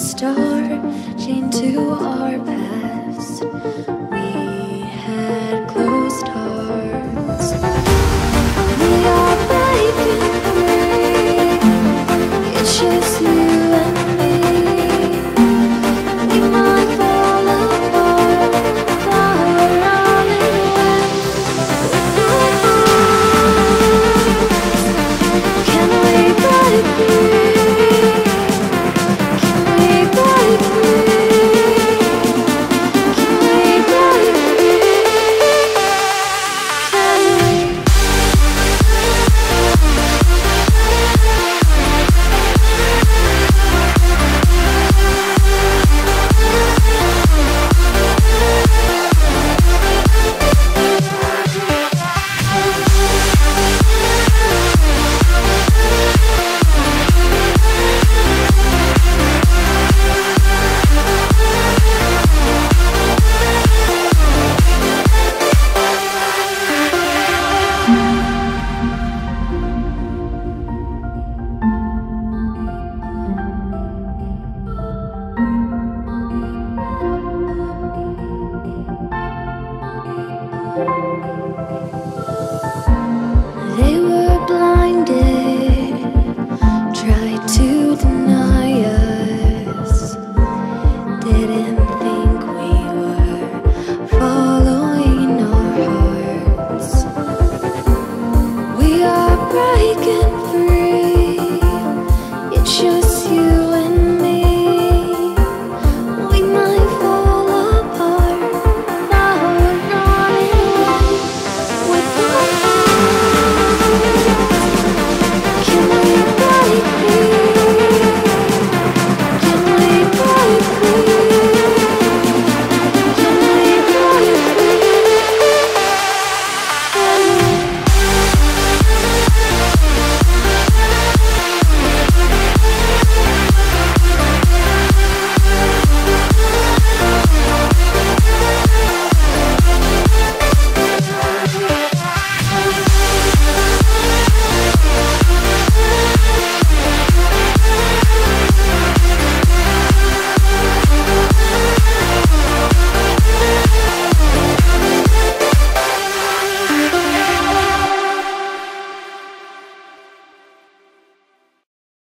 star chained to our path.